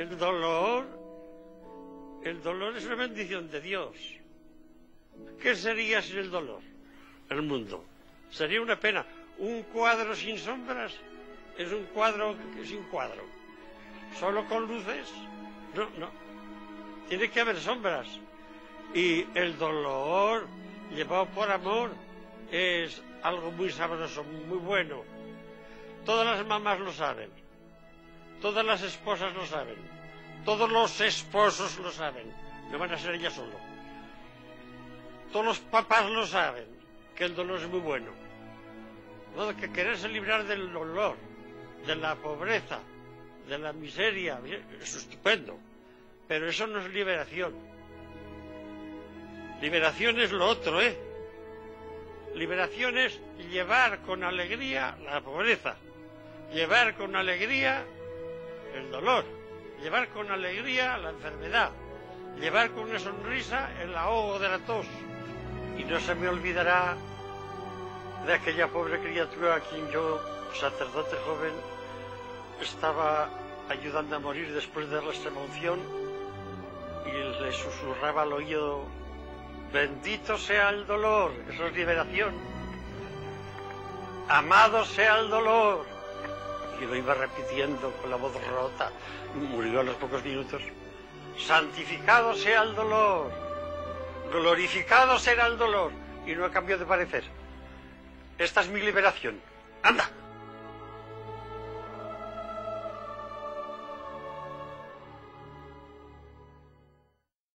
El dolor es una bendición de Dios. ¿Qué sería sin el dolor? El mundo. Sería una pena. Un cuadro sin sombras es un cuadro sin cuadro. Solo con luces. No, no. Tiene que haber sombras. Y el dolor, llevado por amor, es algo muy sabroso, muy bueno. Todas las mamás lo saben. Todas las esposas lo saben. Todos los esposos lo saben. No van a ser ellas solo. Todos los papás lo saben, que el dolor es muy bueno. Todo que quererse librar del dolor, de la pobreza, de la miseria, es estupendo. Pero eso no es liberación. Liberación es lo otro, ¿eh? Liberación es llevar con alegría la pobreza, llevar con alegría el dolor, llevar con alegría la enfermedad, llevar con una sonrisa el ahogo de la tos. Y no se me olvidará de aquella pobre criatura a quien yo, sacerdote joven, estaba ayudando a morir después de la extremaunción y le susurraba al oído: bendito sea el dolor. Eso es liberación. Amado sea el dolor. Y lo iba repitiendo con la voz rota. Murió a los pocos minutos. Santificado sea el dolor. Glorificado será el dolor. Y no he cambiado de parecer. Esta es mi liberación. ¡Anda!